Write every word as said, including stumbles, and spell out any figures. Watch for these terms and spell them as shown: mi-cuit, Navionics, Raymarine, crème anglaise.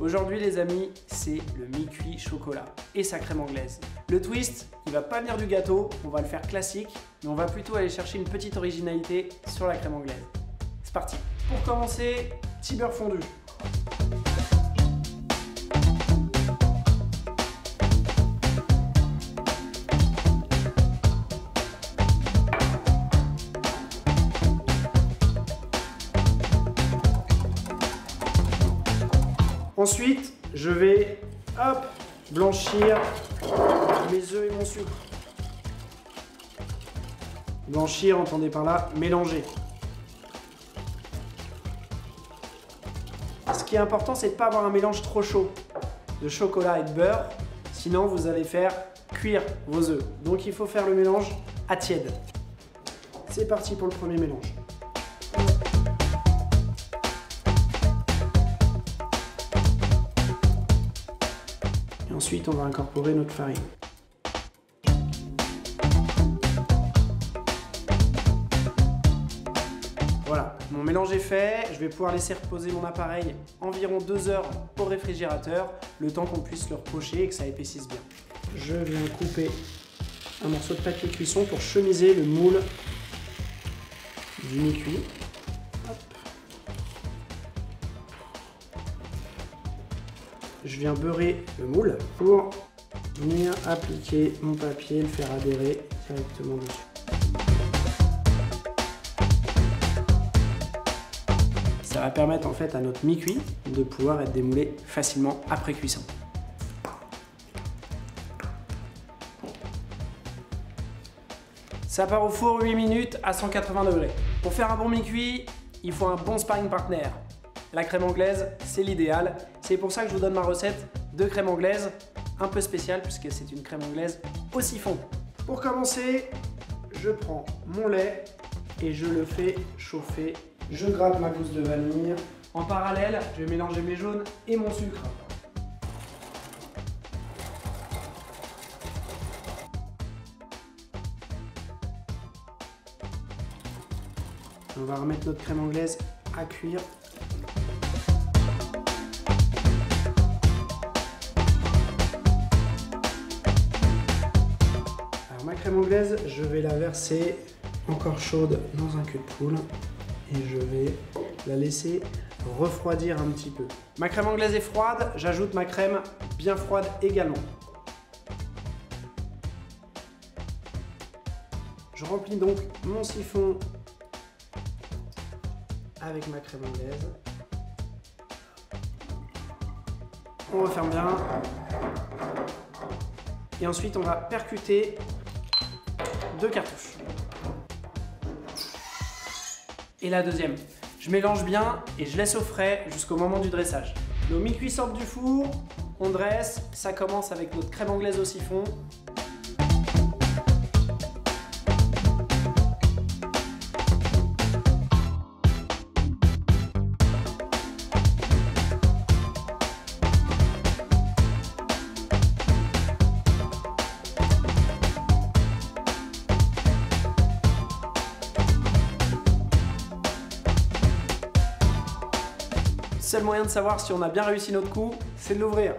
Aujourd'hui les amis, c'est le mi-cuit chocolat et sa crème anglaise. Le twist, il va pas venir du gâteau, on va le faire classique, mais on va plutôt aller chercher une petite originalité sur la crème anglaise. C'est parti. Pour commencer, petit beurre fondu. Ensuite, je vais hop, blanchir mes œufs et mon sucre. Blanchir, entendez par là, mélanger. Ce qui est important, c'est de ne pas avoir un mélange trop chaud de chocolat et de beurre, sinon vous allez faire cuire vos œufs. Donc il faut faire le mélange à tiède. C'est parti pour le premier mélange. Ensuite, on va incorporer notre farine. Voilà, mon mélange est fait. Je vais pouvoir laisser reposer mon appareil environ deux heures au réfrigérateur, le temps qu'on puisse le repocher et que ça épaississe bien. Je viens couper un morceau de papier cuisson pour chemiser le moule du mi-cuit. Je viens beurrer le moule pour venir appliquer mon papier et le faire adhérer directement dessus. Ça va permettre en fait à notre mi-cuit de pouvoir être démoulé facilement après cuisson. Ça part au four huit minutes à cent quatre-vingts degrés. Pour faire un bon mi-cuit, il faut un bon sparring partner. La crème anglaise, c'est l'idéal. C'est pour ça que je vous donne ma recette de crème anglaise un peu spéciale puisque c'est une crème anglaise au siphon. Pour commencer, je prends mon lait et je le fais chauffer. Je gratte ma gousse de vanille. En parallèle, je vais mélanger mes jaunes et mon sucre. On va remettre notre crème anglaise à cuire. Ma crème anglaise, je vais la verser encore chaude dans un cul de poule et je vais la laisser refroidir un petit peu. Ma crème anglaise est froide, j'ajoute ma crème bien froide également. Je remplis donc mon siphon avec ma crème anglaise. On referme bien. Et ensuite, on va percuter deux cartouches. Et la deuxième, je mélange bien et je laisse au frais jusqu'au moment du dressage. Nos mi-cuits sortent du four, on dresse, ça commence avec notre crème anglaise au siphon. Le seul moyen de savoir si on a bien réussi notre coup, c'est de l'ouvrir.